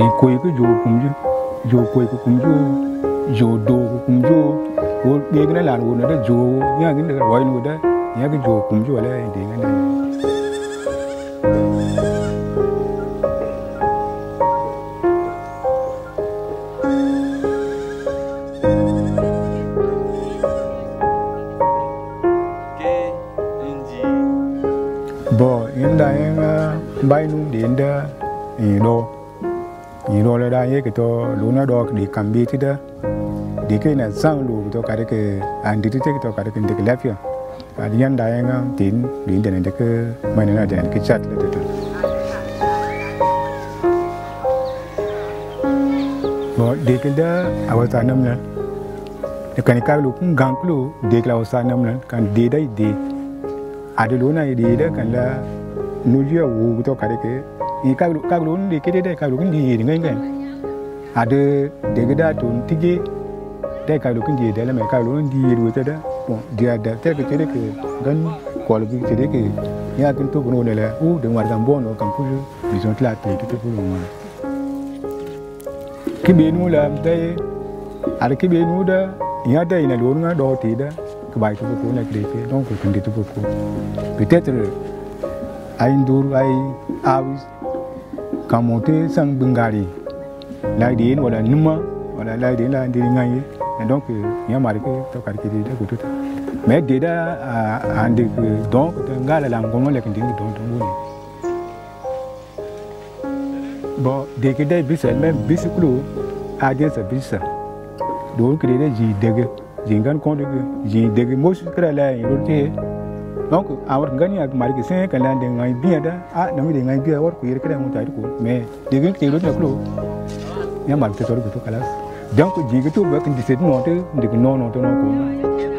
koi ko jo koi ko kumjo jo do ko kumjo wo ge gna la wo na jo ya gna la wai no da ya ge jo kumjo la de gna cái to lúa nó đo để cầm bì thì đó để cái này sang lúa to cái ăn thì cái to cái lép kia anh nhân đại anh tin đến đến cái mấy năm đến cái chặt là được rồi để cái đó ở xã Nam Lan cái này lúa cũng gang lúa để cái ở xã Nam Lan cái để đây để ở lúa này để đó cái là nuôi vô to cái lúa để cái đây cái lúa cái gì ngay ngay ada degda tun tije dai ka lokun je dai la mai ka lokun di yeru ta da bon dia da ta ke tere ke gan ko lokin tere ke ya kun to gono la u de war gan bono kan pu ils ont la tête tout pour moi ki be nu la dai ar ki be nu da ya dai na lon na do ti da ke bai ko ko na ke pe donc kun dit pour ko peut-être ay ndur ay awis ka monter sang bengari là đến hoặc là numa hoặc là lại đến là đi ngay nên donc nhà mày cái tao cái gì đó của tôi mấy đứa đó anh được đón cái là làm công nó là cái gì đón đón luôn bỏ để cái đấy biết sao mấy biết cái đó ai đến sao biết sao đôi cái đấy gì đấy gì gan con đấy gì đấy mỗi cái là rồi thế donc à vợ cái này mày cái xem cái là đi ngay bia đó à nó mới đi ngay bia vợ cái cái này muốn chạy được mẹ để cái tiền đó nó luôn yang malu terus betul kalas. Jangan kau jigit tu, bukan di sini nanti, di kena nanti nak kau.